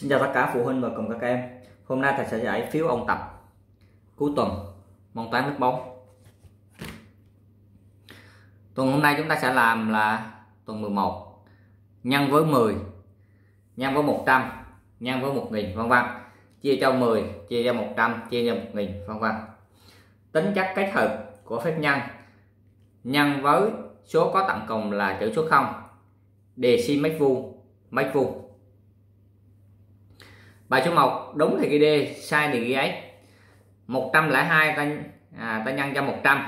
Xin chào tất cả phụ huynh và cùng các em. Hôm nay thầy sẽ giải phiếu ông tập cuối tuần môn toán nước bóng. Tuần hôm nay chúng ta sẽ làm là tuần 11 nhân với 10 nhân với 100 nhân với 1000 vân vân, chia cho 10, chia cho 100, chia cho 1000 vân vân. Tính chất cái thực của phép nhân nhân với số có tận cùng là chữ số 0 decimeter mét vuông. Bài số 1 đúng thì ghi D, sai thì ghi S. 102 ta nhân cho 100.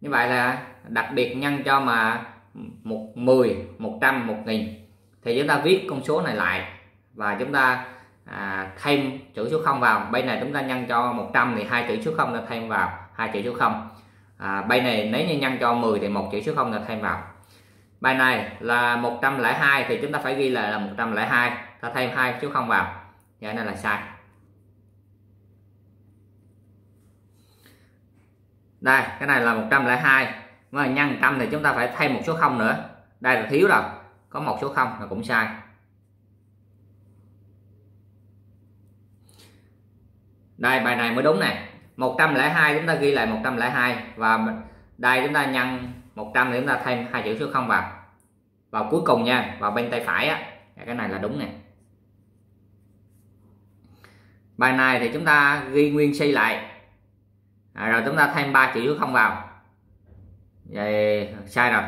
Như vậy là đặc biệt nhân cho mà 10, 100, 1000 thì chúng ta viết con số này lại và chúng ta thêm chữ số 0 vào. Bên này chúng ta nhân cho 100 thì hai chữ số 0 ta thêm vào, hai chữ số 0. Bên này nếu như nhân cho 10 thì một chữ số 0 ta thêm vào. Bài này là 102 thì chúng ta phải ghi là 102, ta thêm hai chữ 0 vào. Vậy nên là sai. Đây, cái này là 102. Mà nhân 100 thì chúng ta phải thêm một số 0 nữa. Đây là thiếu rồi, có một số 0 là cũng sai. Đây, bài này mới đúng nè. 102 chúng ta ghi lại 102 và đây chúng ta nhân 100 thì chúng ta thêm hai chữ số 0 vào cuối cùng nha, vào bên tay phải á. Cái này là đúng nè. Bài này thì chúng ta ghi nguyên si lại rồi chúng ta thêm 3 chữ số 0 vào. Vậy sai rồi.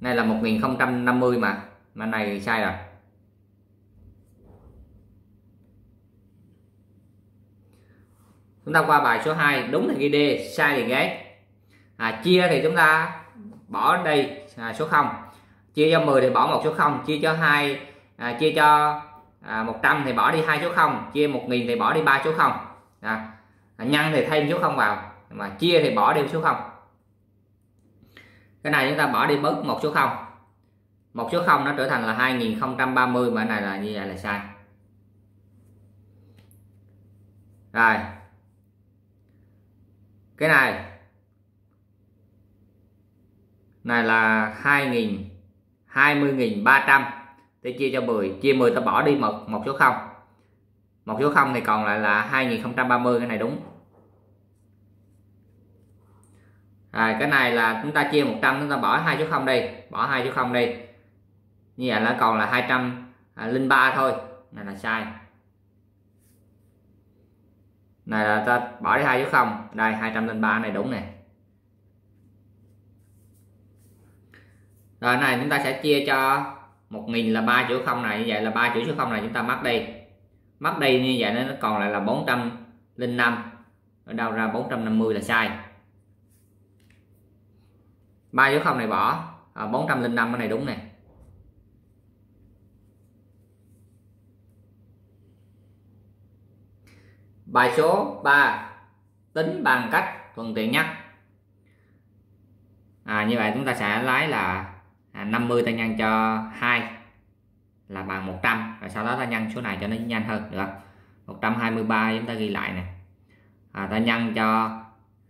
Này là 1050 mà này sai rồi. Chúng ta qua bài số 2, đúng thì ghi D, sai thì ghét. Chia thì chúng ta bỏ đây số 0. Chia cho 10 thì bỏ một số 0, chia cho 2 chia cho 100 thì bỏ đi 2 số 0, chia 1000 thì bỏ đi 3 số 0. Nhân thì thêm số 0 vào, mà chia thì bỏ đi số 0. Cái này chúng ta bỏ đi bớt một số 0. Một số 0 nó trở thành là 2030 mà này là như vậy là sai. Rồi. Cái này. Này là 20300. Để chia cho 10, chia 10 ta bỏ đi một số 0. Một số 0 thì còn lại là 2030, cái này đúng. Rồi, cái này là chúng ta chia 100 chúng ta bỏ 2 số 0 đi, bỏ 2 số 0 đi. Như vậy là còn là 203 thôi, này là sai. Này là ta bỏ đi 2 số 0, đây 203 này đúng nè. Rồi này chúng ta sẽ chia cho 1000 là 3 chữ 0 này, như vậy là 3 chữ số 0 này chúng ta mất đi như vậy nó còn lại là 405. Ở đâu ra 450 là sai. 3 chữ 0 này bỏ 405 cái này đúng nè. Bài số 3 tính bằng cách thuận tiện nhất. Như vậy chúng ta sẽ lấy là 50 ta nhân cho 2 là bằng 100 và sau đó ta nhân số này cho nó nhanh hơn được không? 123 chúng ta ghi lại nè. Ta nhân cho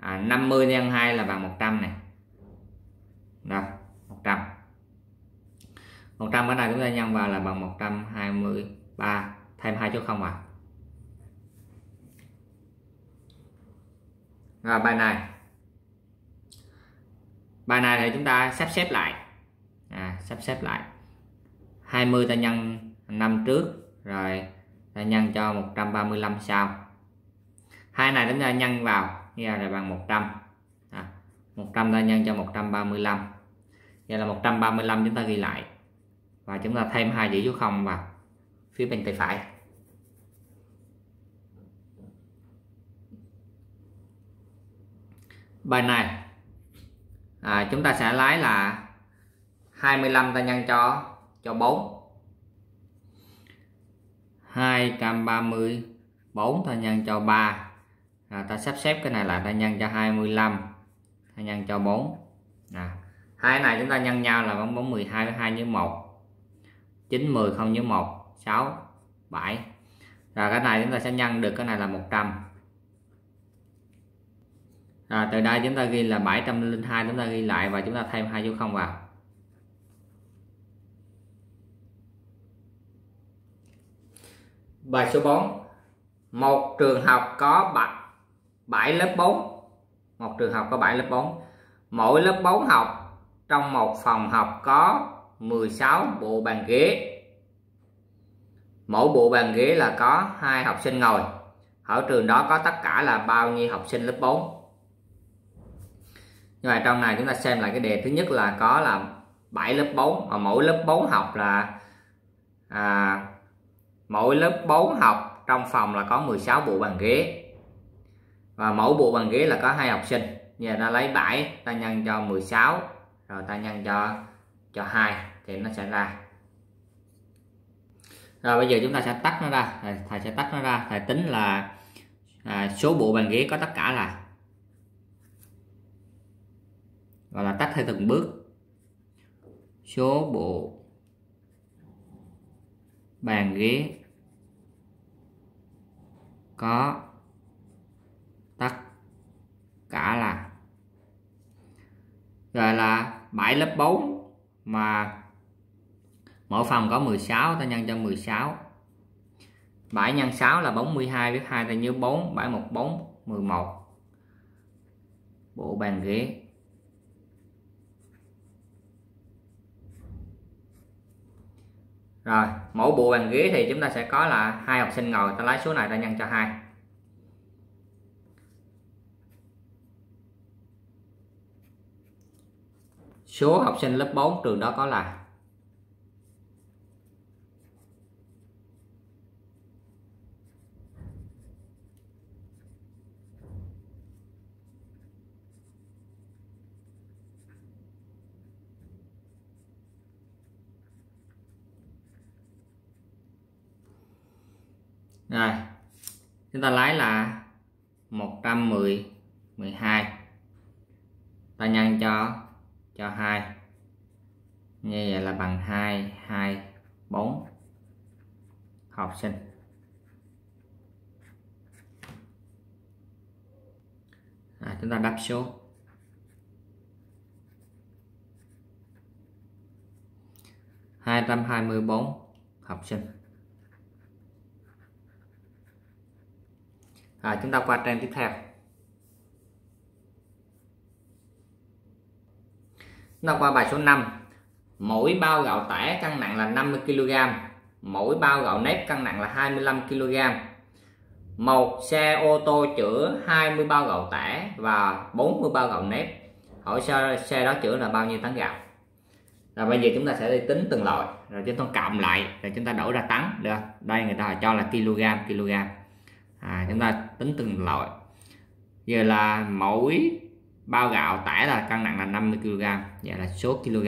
50 nhân 2 là bằng 100 nè. Rồi, 100. 100 cái này chúng ta nhân vào là bằng 123, thêm 2 chữ 0 vào. Rồi bài này. Bài này thì chúng ta sắp xếp lại. Sắp xếp lại 20 ta nhân 5 trước rồi ta nhân cho 135 sau. Hai này chúng ta nhân vào như là bằng 100. 100 ta nhân cho 135 vậy là 135 chúng ta ghi lại và chúng ta thêm 2 chữ số 0 vào phía bên tay phải. Bài này chúng ta sẽ lấy là 25 ta nhân cho 4. 234 ta nhân cho 3. Ta sắp xếp cái này là ta nhân cho 25, ta nhân cho 4. Hai này chúng ta nhân nhau là bằng 12 với 2 nhớ 1. 9 10 0 nhớ 1, 6 7. Rồi cái này chúng ta sẽ nhân được cái này là 100. Rồi từ đây chúng ta ghi là 702 chúng ta ghi lại và chúng ta thêm 2 dấu không vào. Bài số 4. Một trường học có 7 lớp 4. Một trường học có 7 lớp 4. Mỗi lớp 4 học trong một phòng học có 16 bộ bàn ghế. Mỗi bộ bàn ghế là có 2 học sinh ngồi. Ở trường đó có tất cả là bao nhiêu học sinh lớp 4? Nhưng mà trong này chúng ta xem lại cái đề thứ nhất là có là 7 lớp 4, mà mỗi lớp 4 học là mỗi lớp 4 học trong phòng là có 16 bộ bàn ghế. Và mỗi bộ bàn ghế là có 2 học sinh. Giờ ta lấy 7 ta nhân cho 16 rồi ta nhân cho 2 thì nó sẽ ra. Rồi bây giờ chúng ta sẽ tách nó ra. Thầy sẽ tách nó ra. Thầy tính là số bộ bàn ghế có tất cả là, gọi là tách theo từng bước. Số bộ bàn ghế có tất cả là, rồi là 7 lớp 4 mà mỗi phòng có 16 ta nhân cho 16. 7 nhân 6 là 42 với 2 ta nhớ 4, 7 1 4 11. Bộ bàn ghế rồi, mỗi bộ bàn ghế thì chúng ta sẽ có là 2 học sinh ngồi, ta lấy số này ta nhân cho 2. Số học sinh lớp 4 trường đó có là 112 ta nhân cho 2, như vậy là bằng 224 học sinh. Chúng ta đắp số. Hai 224 học sinh. Chúng ta qua trang tiếp theo. Chúng ta qua bài số 5. Mỗi bao gạo tẻ cân nặng là 50 kg. Mỗi bao gạo nếp cân nặng là 25 kg. Một xe ô tô chở 20 bao gạo tẻ và 40 bao gạo nếp. Hỏi xe đó chở là bao nhiêu tấn gạo? Rồi bây giờ chúng ta sẽ đi tính từng loại, rồi chúng ta cộng lại, rồi chúng ta đổi ra tấn được. Đây người ta cho là kg. Chúng ta tính từng loại. Giờ là mỗi bao gạo tải là cân nặng là 50 kg, vậy là số kg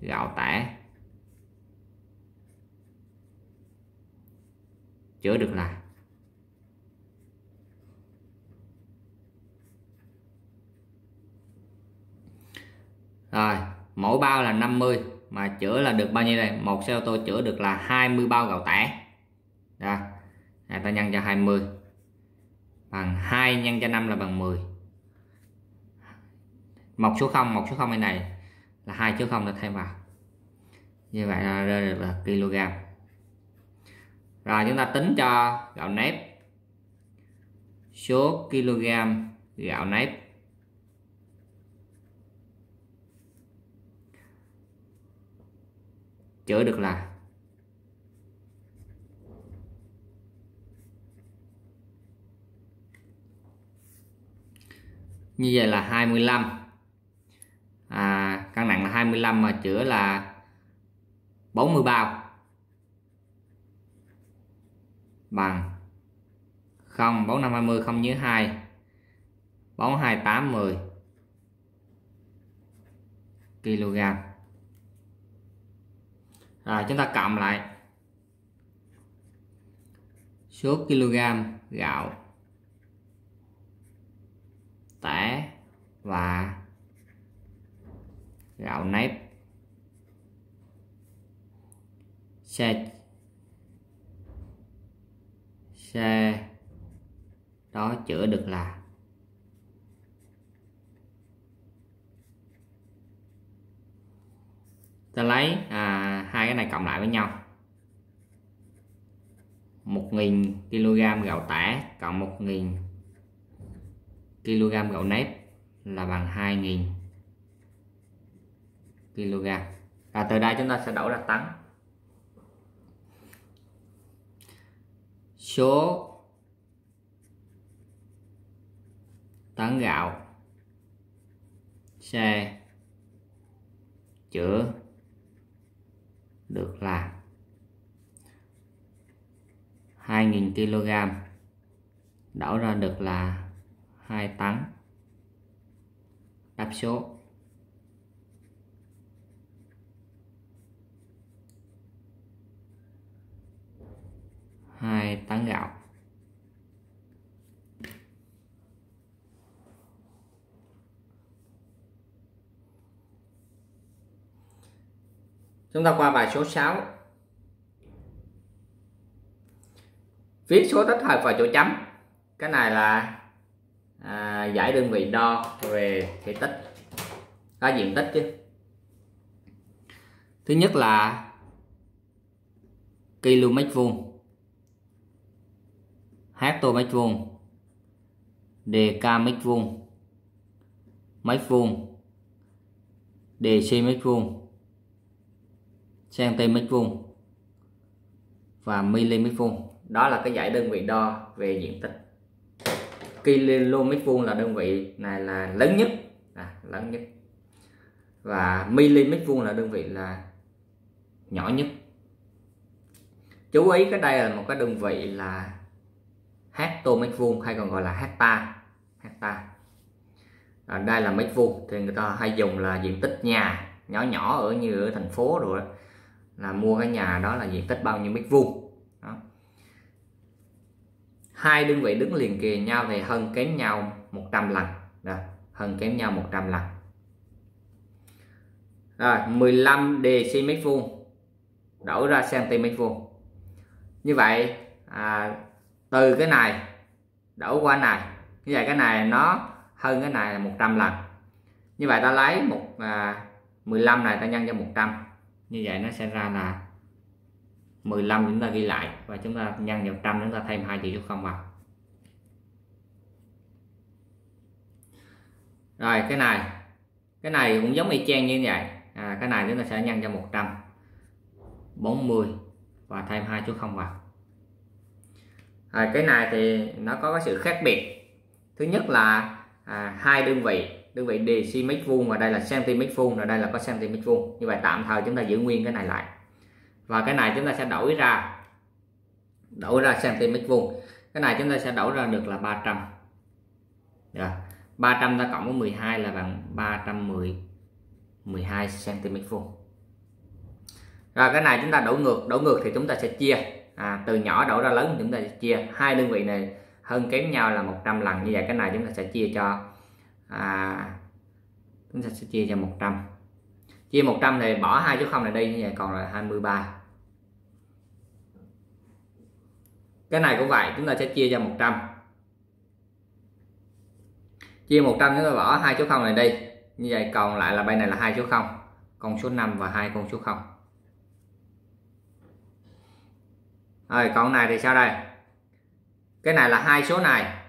gạo tải chứa được là mỗi bao là 50 mà chữa là được bao nhiêu đây? Một xe ô tô chữa được là 20 bao gạo tẻ. Ta nhân cho 20 bằng 2 nhân cho 5 là bằng 10. Một số 0 này là 2 số 0 ta thêm vào, như vậy là rơi được là kg. Rồi chúng ta tính cho gạo nếp. Số kg gạo nếp chứa được là 25. Cân nặng là 25 mà chữa là 40 bao bằng 0 4520 không nhớ 2 42810 kg. Rồi chúng ta cộng lại. Số kg gạo tẻ và gạo nếp. Xe đó chữa được là 2 hai cái này cộng lại với nhau 1.000 kg gạo tẻ cộng 1.000 kg gạo nếp là bằng 2.000 kg. Và từ đây chúng ta sẽ đổi ra tấn. Số tấn gạo xe chữa được là 2.000 kg, đổ ra được là 2 tấn. Đáp số hai tấn gạo. Chúng ta qua bài số 6. Viết số tích hợp vào chỗ chấm. Cái này là giải đơn vị đo về thể tích, diện tích chứ. Thứ nhất là km vuông, hecto mét vuông, dk mét vuông, dc mét vuông, cm mét vuông và mm mét vuông. Đó là cái giải đơn vị đo về diện tích. Kilo mét vuông là đơn vị này là lớn nhất, lớn nhất, và mm mét vuông là đơn vị là nhỏ nhất. Chú ý cái đây là một cái đơn vị là hecto mét vuông hay còn gọi là hecta. Ở đây là mét vuông thì người ta hay dùng là diện tích nhà nhỏ nhỏ ở như ở thành phố rồi đó, là mua cái nhà đó là diện tích bao nhiêu mét vuông đó. Hai đơn vị đứng liền kề nhau thì hơn kém nhau 100 lần đó, hơn kém nhau 100 lần. Rồi 15 dc mét vuông đổ ra cm mét vuông. Như vậy từ cái này đổ qua này, như vậy cái này nó hơn cái này là 100 lần. Như vậy ta lấy 15 này ta nhân cho 100, như vậy nó sẽ ra là 15. Chúng ta ghi lại và chúng ta nhân vào 100, chúng ta thêm 2 chữ số 0 vào. Rồi cái này cũng giống y chang như vậy. Cái này chúng ta sẽ nhân cho 140 và thêm 2 chữ 0 vào. Rồi cái này thì nó có cái sự khác biệt. Thứ nhất là hai đơn vị dc mét vuông và đây là cm mét vuông, rồi đây là có cm mét vuông. Như vậy tạm thời chúng ta giữ nguyên cái này lại và cái này chúng ta sẽ đổi ra cm mét vuông. Cái này chúng ta sẽ đổi ra được là 300. 300 ta cộng với 12 là bằng 312 cm mét vuông. Rồi cái này chúng ta đổ ngược thì chúng ta sẽ chia, từ nhỏ đổ ra lớn chúng ta sẽ chia. Hai đơn vị này hơn kém nhau là 100 lần, như vậy cái này chúng ta sẽ chia cho chúng ta sẽ chia cho 100. Chia 100 thì bỏ 2 chữ 0 này đi, như vậy còn là 23. Cái này cũng vậy, chúng ta sẽ chia cho 100. Chia 100 chúng ta bỏ 2 chữ 0 này đi, như vậy còn lại là bên này là 2 chữ 0, con số 5 và 2 con số 0. Rồi còn này thì sao đây? Cái này là hai số này,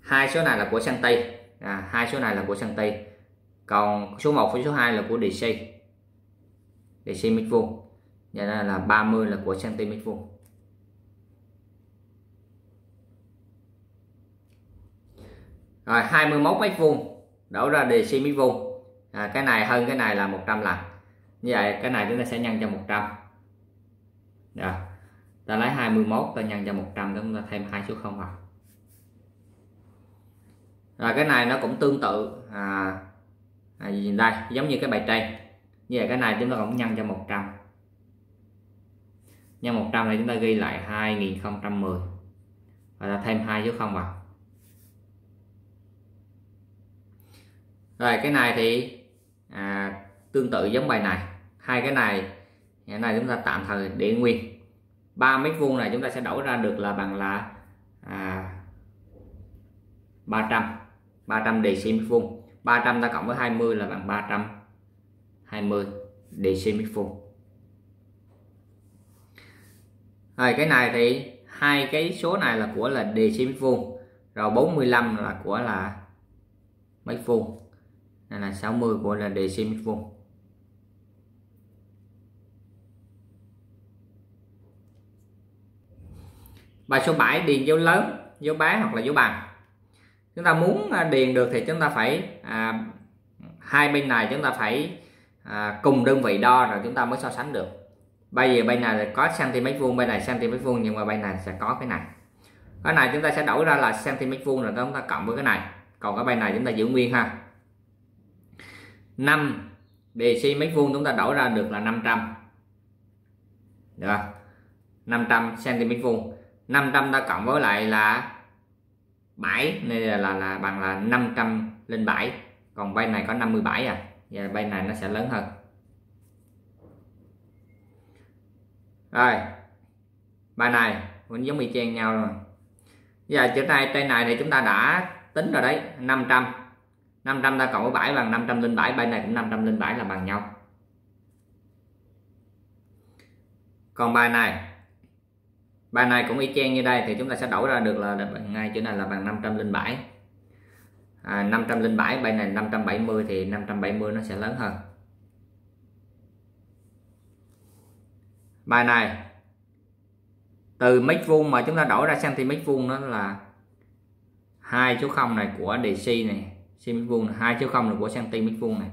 hai số này là của cm, hai số này là của cm, còn số 1 với số 2 là của dc mét vuông, vậy nên là 30 là của cm mét vuông. Rồi 21 mét vuông đổ ra dc mét vuông. Cái này hơn cái này là 100 lần, như vậy cái này chúng ta sẽ nhân cho 100. Ta lấy 21 ta nhân cho 100, chúng ta thêm 2 số 0 vào. Rồi cái này nó cũng tương tự, đây giống như cái bài trên. Như vậy cái này chúng ta cũng nhân cho 100. Nhân 100 này chúng ta ghi lại 2010 và ta thêm 2 số 0 vào. Rồi cái này thì tương tự giống bài này. Hai cái này chúng ta tạm thời để nguyên. 3 mét vuông này chúng ta sẽ đổi ra được là bằng là 300 dc mét vuông. 300 ta cộng với 20 là bằng 320. decimeter. Rồi cái này thì hai cái số này là của là decimeter vuông, rồi 45 là của là mét vuông, này là 60 của là decimeter vuông. Bài số 7 điền dấu lớn, dấu bé hoặc là dấu bằng. Chúng ta muốn điền được thì chúng ta phải hai bên này chúng ta phải cùng đơn vị đo rồi chúng ta mới so sánh được. Bây giờ bên này là có cm vuông, bên này cm vuông, nhưng mà bên này sẽ có cái này. Cái này chúng ta sẽ đổi ra là cm vuông rồi chúng ta cộng với cái này. Còn cái bên này chúng ta giữ nguyên ha. 5 dm vuông chúng ta đổi ra được là 500. Được không? 500 cm vuông. 500 ta cộng với lại là 7 nên là bằng là 507. Còn bên này có 57 à. Và bên này nó sẽ lớn hơn. Rồi. Bài này cũng giống y chang nhau rồi. Giờ chỗ này trên này thì chúng ta đã tính rồi đấy, 500. 500 ta cộng với 7 bằng 507, bên này cũng 507 là bằng nhau. Còn bài này cũng y chang như đây thì chúng ta sẽ đổi ra được là ngay chỗ này là bằng 507. 507 bên này 570 thì 570 nó sẽ lớn hơn. Bài này từ mét vuông mà chúng ta đổi ra cm vuông nó là 2 số 0 này của dc này, cm vuông 2 số 0 này của cm vuông này.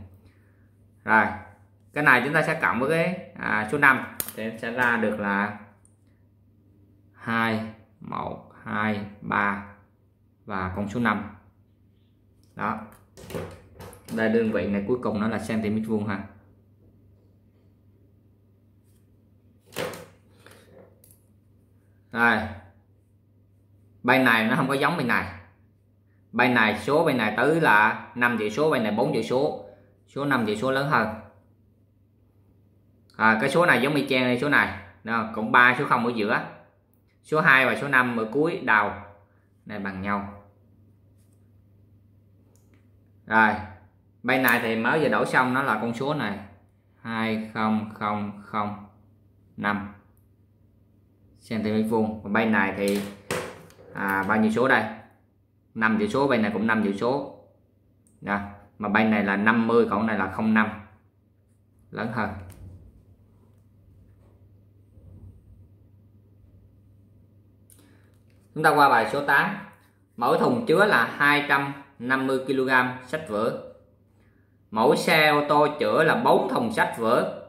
Rồi, cái này chúng ta sẽ cộng với cái số 5 thì sẽ ra được là 2 1 2 3 và con số 5. Đó. Đây đơn vị này cuối cùng nó là cm vuông ha. Rồi. Bên này nó không có giống bên này. Bên này số bên này tới là 5 chữ số, bên này 4 chữ số. Số 5 chữ số lớn hơn. Cái số này giống y chang đây số này. Đó, cộng 3 số 0 ở giữa. Số 2 và số 5 ở cuối đầu này bằng nhau. Rồi, bên này thì mới vừa đổi xong nó là con số này 20005 cm vuông. Còn bên này thì bao nhiêu số đây? 5 chữ số, bên này cũng 5 chữ số. Đó, mà bên này là 50 còn này là 05. Lớn hơn. Chúng ta qua bài số 8. Mỗi thùng chứa là 250 kg sách vở. Mỗi xe ô tô chở là 4 thùng sách vở.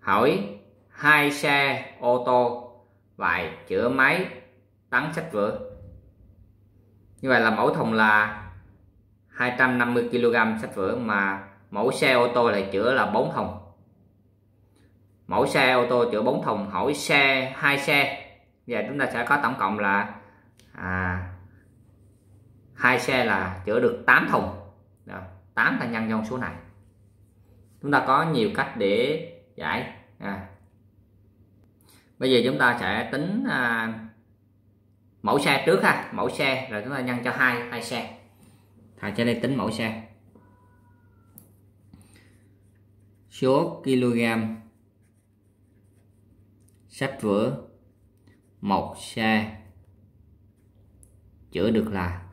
Hỏi 2 xe ô tô vậy chữa máy tấn sách vở. Như vậy là mỗi thùng là 250 kg sách vở mà mỗi xe ô tô lại chữa là 4 thùng. Mỗi xe ô tô chữa 4 thùng, hỏi xe 2 xe. Giờ chúng ta sẽ có tổng cộng là 2 xe là chữa được 8 thùng. Đó, 8 ta nhân trong số này. Chúng ta có nhiều cách để giải. Bây giờ chúng ta sẽ tính mẫu xe trước ha, mẫu xe rồi chúng ta nhân cho hai xe. Thầy cho đây tính mẫu xe. Số kg sách vở một xe chữa được là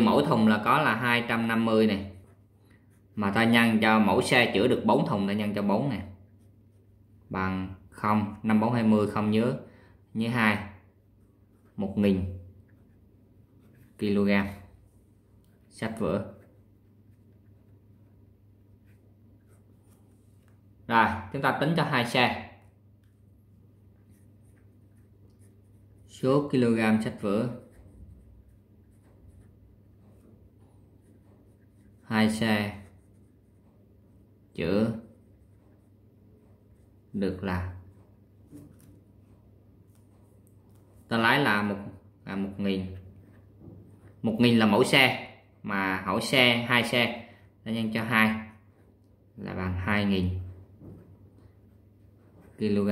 mỗi thùng là có là 250 này. Mà ta nhân cho mỗi xe chữa được 4 thùng ta nhân cho 4 nè. Bằng 0, 5 4 20 không nhớ. Nhớ 2. 1000 kg sách vở. Rồi, chúng ta tính cho 2 xe. Số kg sách vở 2 xe chữa được là ta lấy là 1000 là mẫu xe mà hỏi xe 2 xe ta nhân cho 2 là bằng 2000 kg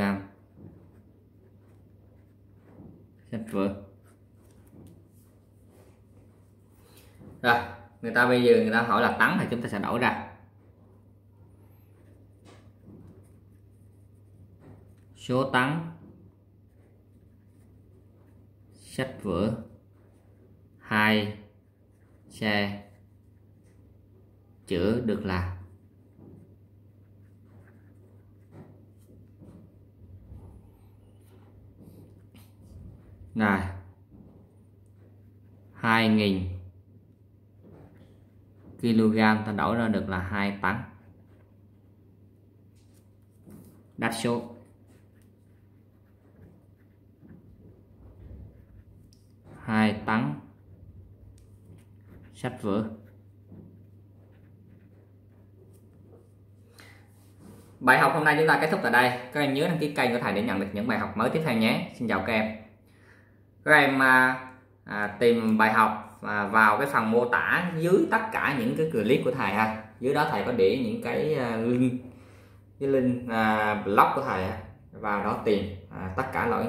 sách vở. Rồi người ta bây giờ người ta hỏi là tấn thì chúng ta sẽ đổi ra số tấn sách vở 2 xe chữa được là này 2.000 kg, ta đổi ra được là 2 tấn. Đáp số hai tấn sách vở. Bài học hôm nay chúng ta kết thúc tại đây. Các em nhớ đăng ký kênh của thầy để nhận được những bài học mới tiếp theo nhé. Xin chào các em. Các em tìm bài học vào cái phần mô tả dưới tất cả những cái clip của thầy ha. Dưới đó thầy có để những cái link blog của thầy ha. Vào đó tìm tất cả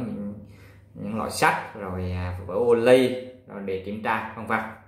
những loại sách rồi vở ô ly rồi để kiểm tra vân vân.